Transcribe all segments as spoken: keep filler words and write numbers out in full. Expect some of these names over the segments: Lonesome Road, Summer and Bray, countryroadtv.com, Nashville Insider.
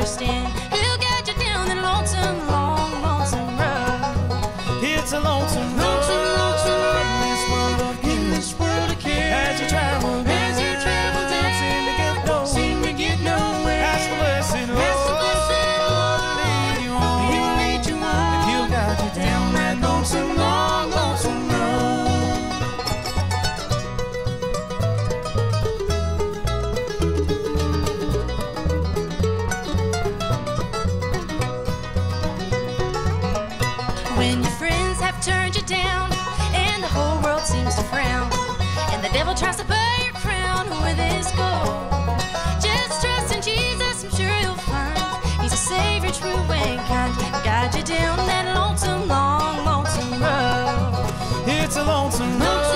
understand. He'll get you down that lonesome, long, lonesome road. It's a lonesome road. When your friends have turned you down and the whole world seems to frown and the devil tries to buy your crown with his gold, just trust in Jesus, I'm sure you'll find He's a Savior, true and kind. He'll guide you down that lonesome, long, lonesome road. It's a lonesome road.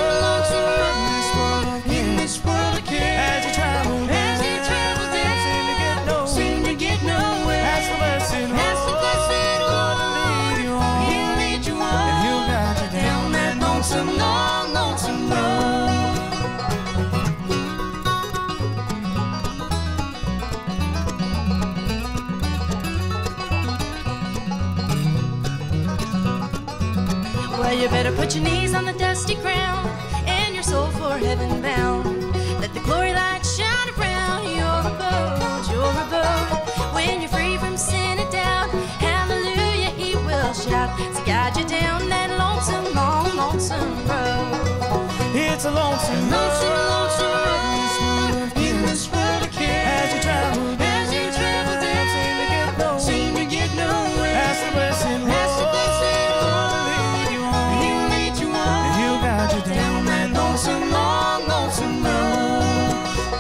Well, you better put your knees on the dusty ground and your soul for heaven bound. Let the glory light shine around your abode, your abode. When you're free from sin and doubt, hallelujah, He will shout to guide you down that lonesome, long, lonesome road. It's a lonesome, lonesome, lonesome road. In this world of care, as you travel, as you travel, down, seem to get nowhere. That's the blessing.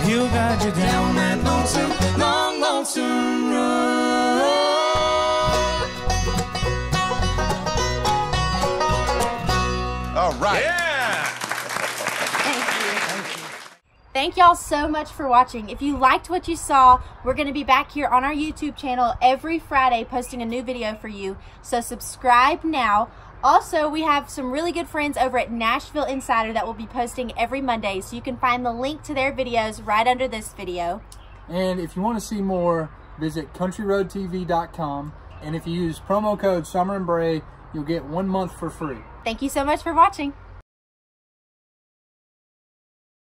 He'll guide you down that lonesome, long, lonesome road. All right. Yeah. Thank you. Thank you. Thank y'all so much for watching. If you liked what you saw, we're going to be back here on our YouTube channel every Friday posting a new video for you. So subscribe now. Also, we have some really good friends over at Nashville Insider that will be posting every Monday, so you can find the link to their videos right under this video. And if you want to see more, visit country road t v dot com, and if you use promo code Summer and Bray, you'll get one month for free. Thank you so much for watching.